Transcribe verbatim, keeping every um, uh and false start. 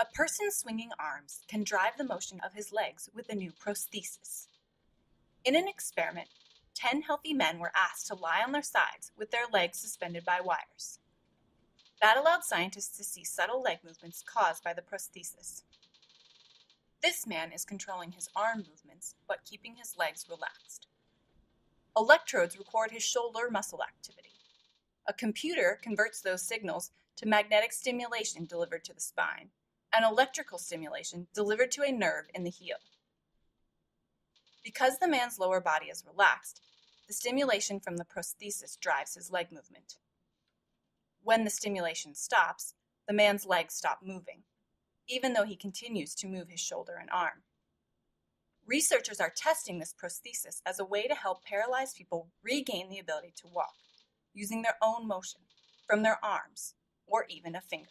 A person swinging arms can drive the motion of his legs with a new prosthesis. In an experiment, ten healthy men were asked to lie on their sides with their legs suspended by wires. That allowed scientists to see subtle leg movements caused by the prosthesis. This man is controlling his arm movements, but keeping his legs relaxed. Electrodes record his shoulder muscle activity. A computer converts those signals to magnetic stimulation delivered to the spine, and electrical stimulation delivered to a nerve in the heel. Because the man's lower body is relaxed, the stimulation from the prosthesis drives his leg movement. When the stimulation stops, the man's legs stop moving, even though he continues to move his shoulder and arm. Researchers are testing this prosthesis as a way to help paralyzed people regain the ability to walk, using their own motion, from their arms, or even a finger.